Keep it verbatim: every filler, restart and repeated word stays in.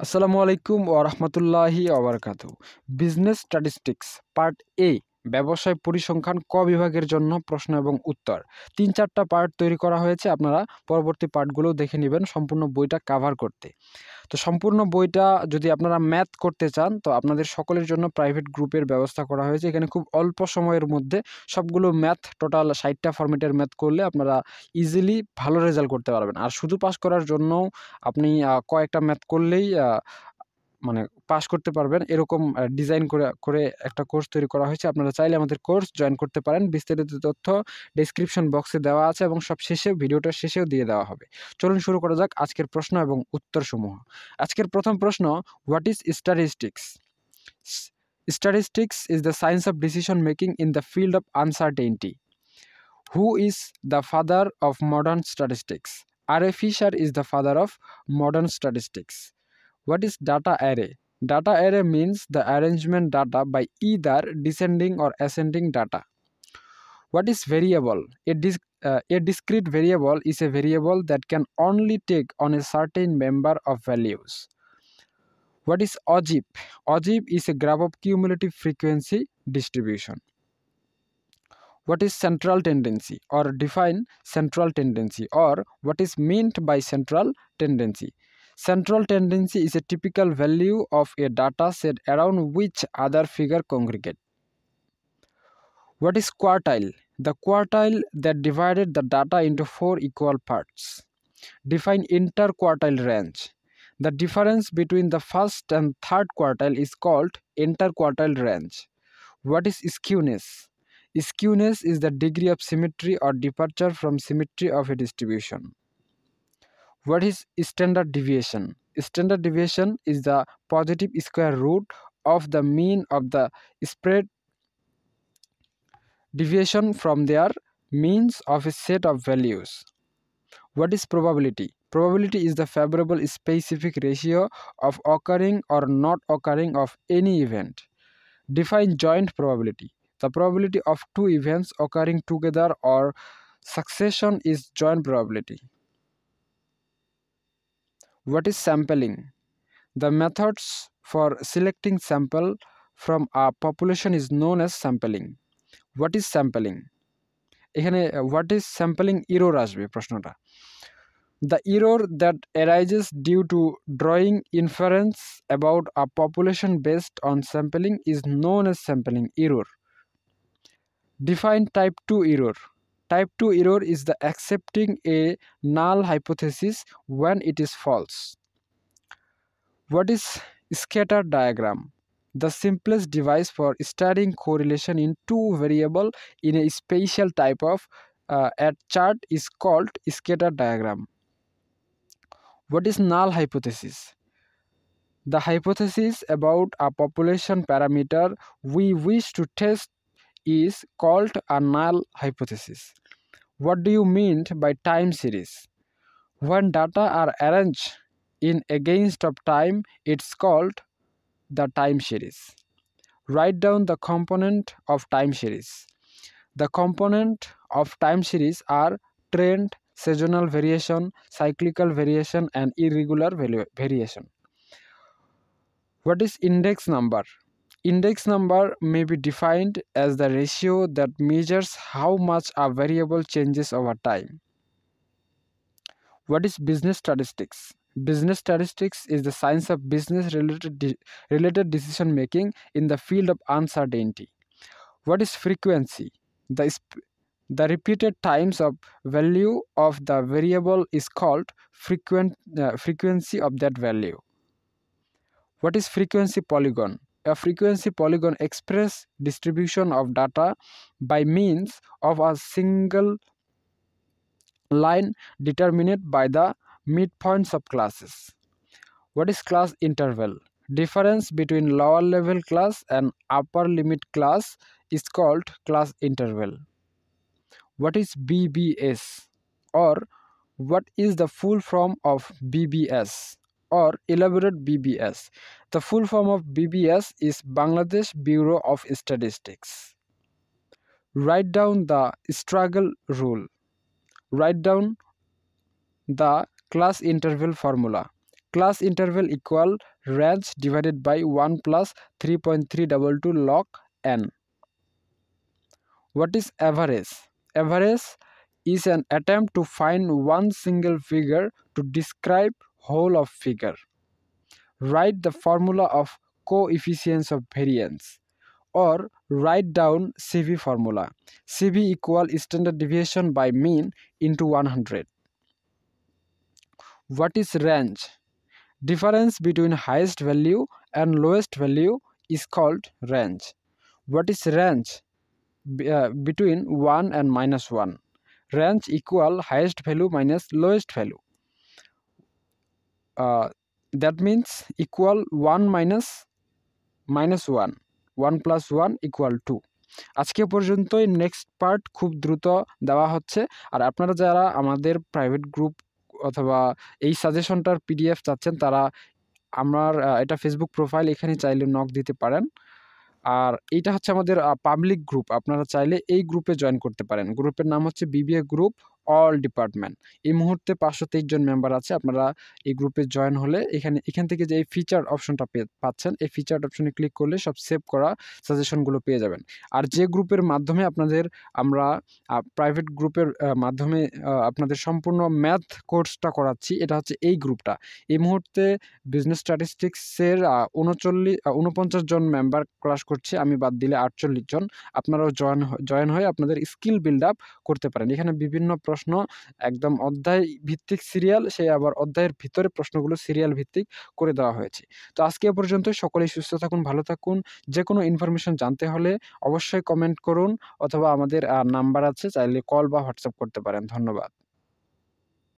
Assalamualaikum warahmatullahi wabarakatuh. Business Statistics Part A. ব্যবসায় পরিসংখ্যান ক বিভাগের জন্য প্রশ্ন এবং উত্তর তিন চারটা পার্ট তৈরি করা হয়েছে আপনারা পরবর্তী পার্টগুলো দেখে নেবেন সম্পূর্ণ বইটা কভার করতে তো সম্পূর্ণ বইটা যদি আপনারা ম্যাথ করতে চান তো আপনাদের সকলের জন্য প্রাইভেট গ্রুপের ব্যবস্থা করা হয়েছে এখানে খুব অল্প সময়ের মধ্যে সবগুলো ম্যাথ টোটাল ষাটটা ফরম্যাটের ম্যাথ করলে আপনারা ইজিলি ভালো রেজাল্ট করতে পারবেন আর শুধু পাস করার জন্য আপনি কয়েকটা ম্যাথ করলেই মানে পাস করতে পারবেন এরকম ডিজাইন করে করে একটা কোর্স তৈরি করা হয়েছে আপনারা চাইলে আমাদের কোর্স জয়েন করতে পারেন বিস্তারিত তথ্য ডেসক্রিপশন বক্সে দেওয়া আছে এবং সব শেষে ভিডিওটা শেষেও দিয়ে দেওয়া হবে চলুন শুরু করা যাক আজকের প্রশ্ন এবং উত্তরসমূহ আজকের প্রথম প্রশ্ন what is statistics statistics is the science of decision making in the field of uncertainty who is the father of modern statistics R A Fisher is the father of modern statistics What is data array? Data array means the arrangement data by either descending or ascending data. What is variable? A, dis uh, a discrete variable is a variable that can only take on a certain member of values. What is O G I P? O G I P is a graph of cumulative frequency distribution. What is central tendency or define central tendency or what is meant by central tendency? Central tendency is a typical value of a data set around which other figures congregate. What is quartile? The quartile that divided the data into four equal parts. Define interquartile range. The difference between the first and third quartile is called interquartile range. What is skewness? Skewness is the degree of symmetry or departure from symmetry of a distribution. What is standard deviation? Standard deviation is the positive square root of the mean of the spread deviation from their means of a set of values. What is probability? Probability is the favorable specific ratio of occurring or not occurring of any event. Define joint probability. The probability of two events occurring together or succession is joint probability. What is sampling? The methods for selecting sample from a population is known as sampling. What is sampling? What is sampling error? The error that arises due to drawing inference about a population based on sampling is known as sampling error. Define type two error. Type two error is the accepting a null hypothesis when it is false. What is scatter diagram? The simplest device for studying correlation in two variables in a spatial type of uh, a chart is called scatter diagram. What is null hypothesis? The hypothesis about a population parameter we wish to test is called a null hypothesis. What do you mean by time series? When data are arranged in against of time, it's called the time series. Write down the component of time series. The component of time series are trend, seasonal variation, cyclical variation, and irregular variation. What is index number? Index number may be defined as the ratio that measures how much a variable changes over time. What is business statistics? Business statistics is the science of business-related de- related decision-making in the field of uncertainty. What is frequency? The, sp- the repeated times of value of the variable is called frequent, uh, frequency of that value. What is frequency polygon? A frequency polygon expresses distribution of data by means of a single line determined by the midpoints of classes. What is class interval? Difference between lower level class and upper limit class is called class interval. What is B B S or what is the full form of B B S? Or elaborate B B S. The full form of B B S is Bangladesh Bureau of Statistics. Write down the struggle rule. Write down the class interval formula. Class interval equal range divided by one plus three point three two two log n. What is average? Average is an attempt to find one single figure to describe whole of figure. Write the formula of coefficients of variance, or write down C V formula. C V equal standard deviation by mean into one hundred. What is range? Difference between highest value and lowest value is called range. What is range? Be, uh, between one and minus one. Range equal highest value minus lowest value. Uh, that means equal one minus minus one. one plus one equal two. আজকে পর্যন্তই next part খুব দ্রুত দেওয়া হচ্ছে, আর আপনারা যারা আমাদের private group অথবা এই সাজেশনটার পিডিএফ চাচ্ছেন তারা আমার এটা ফেসবুক প্রোফাইল, এখানে চাইলে নক দিতে পারেন। আর এটা হচ্ছে আমাদের পাবলিক গ্রুপ, আপনারা চাইলে এই গ্রুপে জয়েন করতে পারেন। গ্রুপের নাম হচ্ছে বিবিএ গ্রুপ অল ডিপার্টমেন্ট। এই মুহূর্তে পাঁচশো তেইশ জন মেম্বার আছে। আপনারা এই গ্রুপে জয়েন হলে এখানে এখান থেকে যে এই ফিচার অপশনটা পাচ্ছেন, এই ফিচার অপশনে ক্লিক করলে সব সেভ করা সাজেশনগুলো পেয়ে যাবেন। আর যে গ্রুপের মাধ্যমে আপনাদের আমরা প্রাইভেট গ্রুপের মাধ্যমে আপনাদের সম্পূর্ণ ম্যাথ কোর্সটা করাচ্ছি, এটা হচ্ছে এই গ্রুপটা। এই মুহূর্তে বিজনেস স্ট্যাটিস্টিক্সের উনচল্লিশ উনপঞ্চাশ জন মেম্বার ক্লাস করছে, আমি বাদ দিলে আটচল্লিশ জন। আপনারাও জয়েন জয়েন হয়ে আপনাদের স্কিল বিল্ড আপ করতে পারেন। এখানে বিভিন্ন প্রশ্ন, একদম অধ্যায় ভিত্তিক সিরিয়াল, সেই আবার অধ্যায়ের ভিতরে প্রশ্নগুলো সিরিয়াল ভিত্তিক করে দেওয়া হয়েছে। তো আজকে এ পর্যন্ত। সকলেই সুস্থ থাকুন, ভালো থাকুন। যে কোনো ইনফরমেশন জানতে হলে অবশ্যই কমেন্ট করুন, অথবা আমাদের নাম্বার আছে, চাইলে কল বা হোয়াটসঅ্যাপ করতে পারেন। ধন্যবাদ।